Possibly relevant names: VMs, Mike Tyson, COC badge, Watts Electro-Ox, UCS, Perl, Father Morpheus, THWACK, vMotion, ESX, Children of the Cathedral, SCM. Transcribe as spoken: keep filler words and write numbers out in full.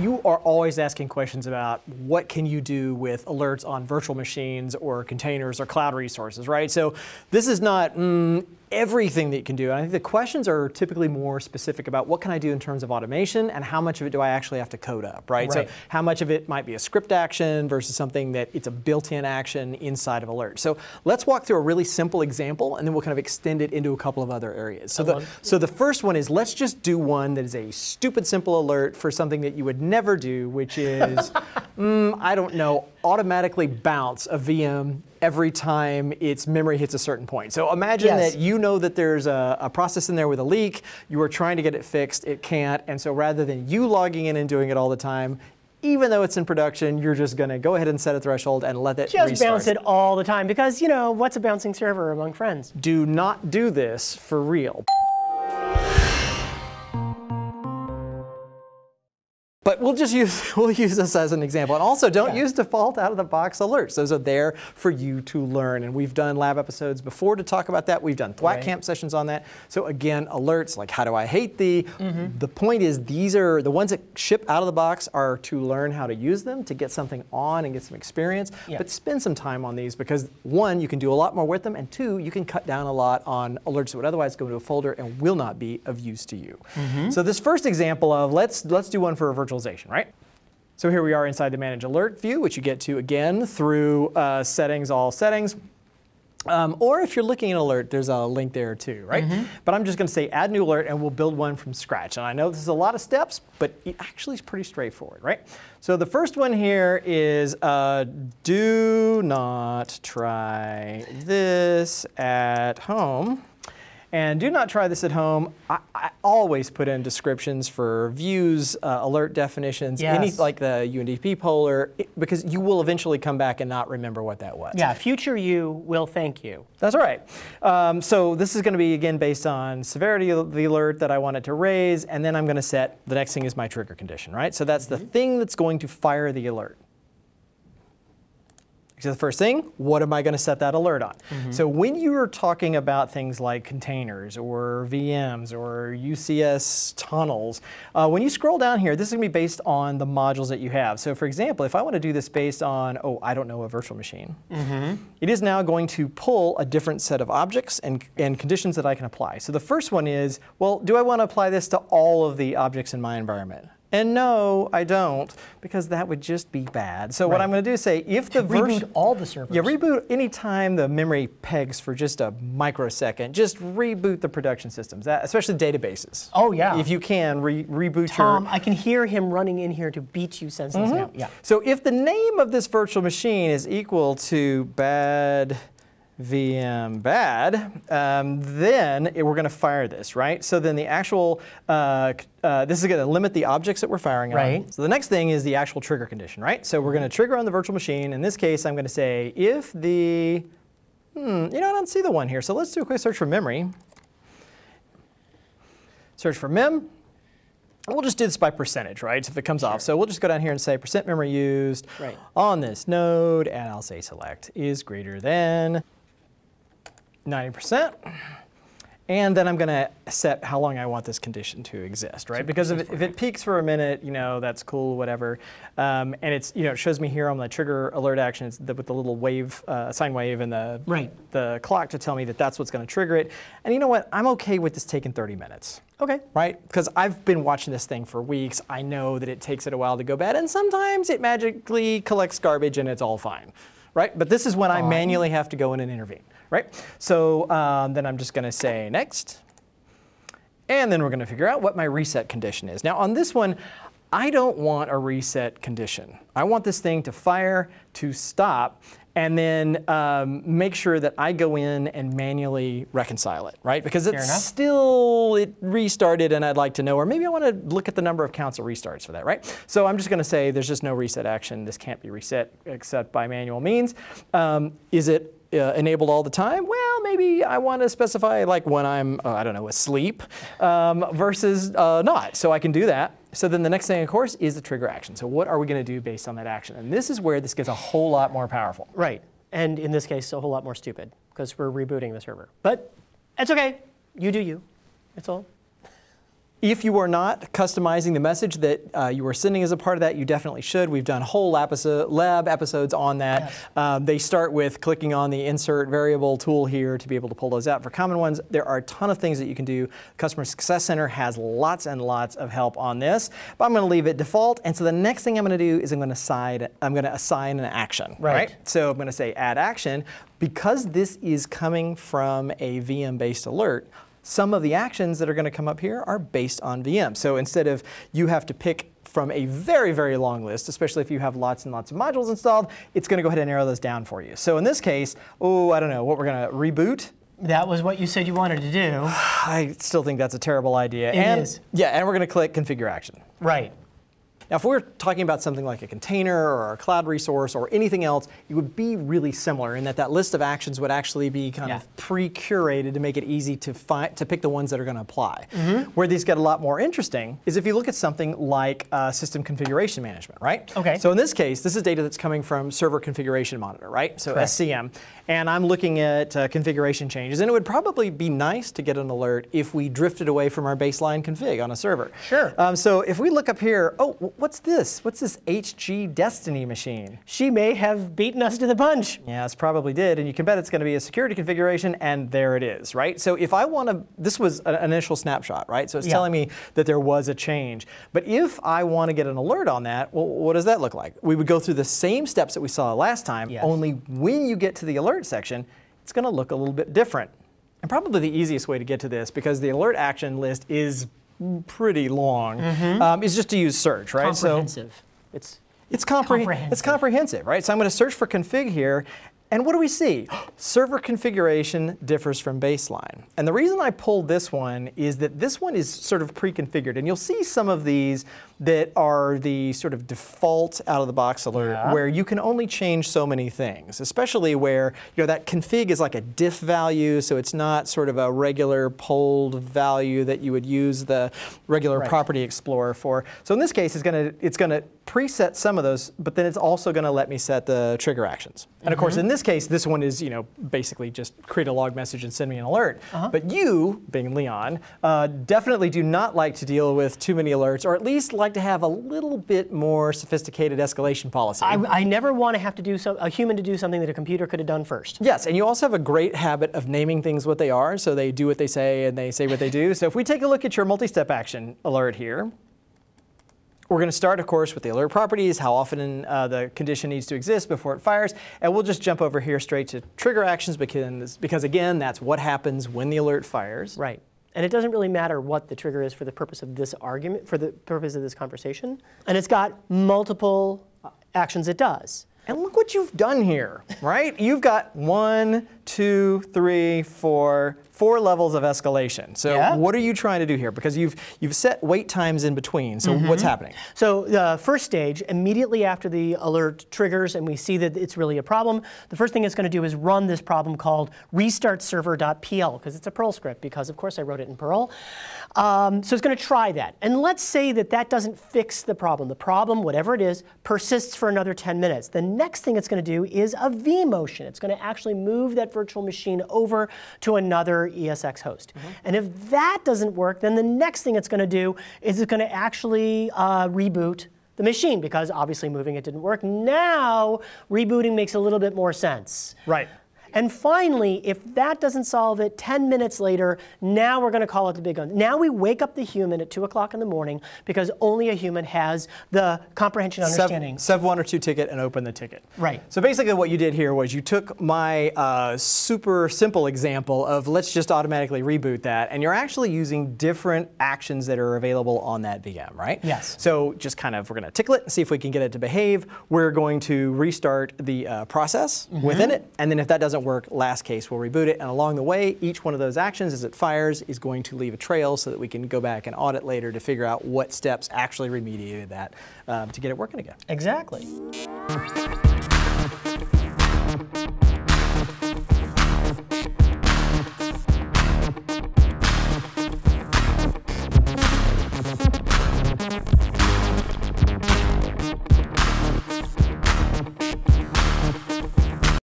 you are always asking questions about what can you do with alerts on virtual machines or containers or cloud resources, right? So this is not mm, everything that you can do. And I think the questions are typically more specific about what can I do in terms of automation and how much of it do I actually have to code up, right? right. So how much of it might be a script action versus something that it's a built-in action inside of alert. So let's walk through a really simple example and then we'll kind of extend it into a couple of other areas. So, the, so the first one is let's just do one that is a stupid simple alert for something that you would never do, which is, mm, I don't know, automatically bounce a V M every time its memory hits a certain point. So imagine yes. that you know that there's a, a process in there with a leak, you are trying to get it fixed, it can't, and so rather than you logging in and doing it all the time, even though it's in production, you're just going to go ahead and set a threshold and let it restart. Just bounce it all the time because, you know, what's a bouncing server among friends? Do not do this for real. But we'll just use, we'll use this as an example. And also, don't yeah. use default out-of-the-box alerts. Those are there for you to learn. And we've done lab episodes before to talk about that. We've done THWACK right. camp sessions on that. So again, alerts like how do I hate thee? Mm-hmm. The point is these are, the ones that ship out of the box are to learn how to use them, to get something on and get some experience. Yeah. But spend some time on these because one, you can do a lot more with them. And two, you can cut down a lot on alerts that would otherwise go into a folder and will not be of use to you. Mm-hmm. So this first example of let's, let's do one for a virtual right? So here we are inside the Manage Alert view, which you get to again through uh, settings, all settings. Um, or if you're looking at alert, there's a link there too, right? Mm-hmm. But I'm just going to say add new alert and we'll build one from scratch. And I know this is a lot of steps, but it actually is pretty straightforward, right? So the first one here is uh, do not try this at home. And do not try this at home. I, I always put in descriptions for views, uh, alert definitions, yes. any like the U N D P polar, it, because you will eventually come back and not remember what that was. Yeah, future you will thank you. That's right. Um, so this is going to be, again, based on severity of the alert that I wanted to raise, and then I'm going to set, the next thing is my trigger condition, right? So that's mm-hmm. the thing that's going to fire the alert. So the first thing, what am I going to set that alert on? Mm-hmm. So when you are talking about things like containers or V Ms or U C S tunnels, uh, when you scroll down here, this is going to be based on the modules that you have. So for example, if I want to do this based on, oh, I don't know, a virtual machine, mm-hmm. it is now going to pull a different set of objects and, and conditions that I can apply. So the first one is, well, do I want to apply this to all of the objects in my environment? And no, I don't, because that would just be bad. So right. what I'm going to do is say if the version... Reboot all the servers. Yeah, reboot any time the memory pegs for just a microsecond. Just reboot the production systems, that, especially databases. Oh, yeah. If you can, re reboot Tom, your... Tom, I can hear him running in here to beat you senseless mm-hmm. now. Yeah. So if the name of this virtual machine is equal to bad... V M bad, um, then it, we're going to fire this, right? So then the actual, uh, uh, this is going to limit the objects that we're firing right. on. So the next thing is the actual trigger condition, right? So we're going to trigger on the virtual machine. In this case, I'm going to say if the, hmm, you know, I don't see the one here. So let's do a quick search for memory. Search for mem. We'll just do this by percentage, right? So if it comes sure. off. So we'll just go down here and say percent memory used right. on this node, and I'll say select is greater than ninety percent, and then I'm going to set how long I want this condition to exist, right? Because if it, if it peaks for a minute, you know, that's cool, whatever. Um, and it's, you know, it shows me here on the trigger alert action it's the, with the little wave, uh, sine wave and the, right. the clock to tell me that that's what's going to trigger it. And you know what? I'm okay with this taking thirty minutes. Okay. Right? Because I've been watching this thing for weeks. I know that it takes it a while to go bad, and sometimes it magically collects garbage and it's all fine, right? But this is when I um. manually have to go in and intervene. Right? So um, then I'm just going to say next. And then we're going to figure out what my reset condition is. Now on this one, I don't want a reset condition. I want this thing to fire, to stop, and then um, make sure that I go in and manually reconcile it, right? Because it's still, it restarted and I'd like to know, or maybe I want to look at the number of counts of restarts for that, right? So I'm just going to say there's just no reset action. This can't be reset except by manual means. Um, is it Uh, enabled all the time? Well, maybe I want to specify like when I'm, uh, I don't know, asleep um, versus uh, not. So I can do that. So then the next thing, of course, is the trigger action. So what are we going to do based on that action? And this is where this gets a whole lot more powerful. Right. And in this case, a whole lot more stupid because we're rebooting the server. But it's OK. You do you. It's all. If you are not customizing the message that uh, you are sending as a part of that, you definitely should. We've done whole lab episodes on that. Yes. Um, they start with clicking on the insert variable tool here to be able to pull those out. For common ones, there are a ton of things that you can do. Customer Success Center has lots and lots of help on this, but I'm going to leave it default. And so the next thing I'm going to do is I'm going to assign, I'm going to assign an action. Right. right. So I'm going to say add action. Because this is coming from a V M-based alert, some of the actions that are going to come up here are based on V M. So instead of you have to pick from a very, very long list, especially if you have lots and lots of modules installed, it's going to go ahead and narrow those down for you. So in this case, oh, I don't know, what we're going to reboot? That was what you said you wanted to do. I still think that's a terrible idea. It and, is. Yeah, and we're going to click configure action. Right. Now, if we're talking about something like a container or a cloud resource or anything else, it would be really similar in that that list of actions would actually be kind yeah. of pre-curated to make it easy to find to pick the ones that are going to apply. Mm-hmm. Where these get a lot more interesting is if you look at something like uh, system configuration management, right? Okay. So in this case, this is data that's coming from server configuration monitor, right? So Correct. S C M, and I'm looking at uh, configuration changes, and it would probably be nice to get an alert if we drifted away from our baseline config on a server. Sure. Um, so if we look up here, oh. What's this? What's this H G Destiny machine? She may have beaten us to the punch. Yes, probably did, and you can bet it's going to be a security configuration, and there it is, right? So if I want to, this was an initial snapshot, right? So it's yeah. telling me that there was a change. But if I want to get an alert on that, well, what does that look like? We would go through the same steps that we saw last time, yes. only when you get to the alert section, it's going to look a little bit different. And probably the easiest way to get to this, because the alert action list is pretty long, mm-hmm. um, is just to use search, right? Comprehensive. So it's it's, compre comprehensive. it's comprehensive, right? So I'm going to search for config here, and what do we see? Server configuration differs from baseline. And the reason I pulled this one is that this one is sort of pre-configured, and you'll see some of these that are the sort of default out-of-the-box alert yeah. where you can only change so many things, especially where you know that config is like a diff value, so it's not sort of a regular polled value that you would use the regular right. property explorer for. So in this case, it's gonna it's gonna preset some of those, but then it's also gonna let me set the trigger actions. And mm-hmm. of course, in this case, this one is you know basically just create a log message and send me an alert. Uh-huh. But you, being Leon, uh, definitely do not like to deal with too many alerts, or at least like to have a little bit more sophisticated escalation policy. I, I never want to have to do some, a human to do something that a computer could have done first. Yes, and you also have a great habit of naming things what they are, so they do what they say and they say what they do. So if we take a look at your multi-step action alert here, we're going to start, of course, with the alert properties, how often uh, the condition needs to exist before it fires, and we'll just jump over here straight to trigger actions because, because again, that's what happens when the alert fires. Right. And it doesn't really matter what the trigger is for the purpose of this argument, for the purpose of this conversation. And it's got multiple actions it does. And look what you've done here, right? You've got one, two, three, four, four levels of escalation. So yeah. what are you trying to do here? Because you've you've set wait times in between. So mm-hmm. what's happening? So the first stage, immediately after the alert triggers and we see that it's really a problem, the first thing it's going to do is run this problem called restart server dot P L because it's a Perl script. Because of course I wrote it in Perl. Um, so it's going to try that. And let's say that that doesn't fix the problem. The problem, whatever it is, persists for another ten minutes. The next thing it's going to do is a vMotion. It's going to actually move that virtual machine over to another E S X host. Mm-hmm. And if that doesn't work, then the next thing it's going to do is it's going to actually uh, reboot the machine, because obviously moving it didn't work. Now, rebooting makes a little bit more sense. Right. And finally, if that doesn't solve it, ten minutes later, now we're going to call it the big one. Now we wake up the human at two o'clock in the morning, because only a human has the comprehension understanding. Sev one or two ticket and open the ticket. Right. So basically what you did here was you took my uh, super simple example of let's just automatically reboot that, and you're actually using different actions that are available on that V M, right? Yes. So just kind of we're going to tickle it and see if we can get it to behave. We're going to restart the uh, process mm-hmm. within it, and then if that doesn't work, last case, we'll reboot it. And along the way, each one of those actions as it fires is going to leave a trail so that we can go back and audit later to figure out what steps actually remediated that um, to get it working again. Exactly.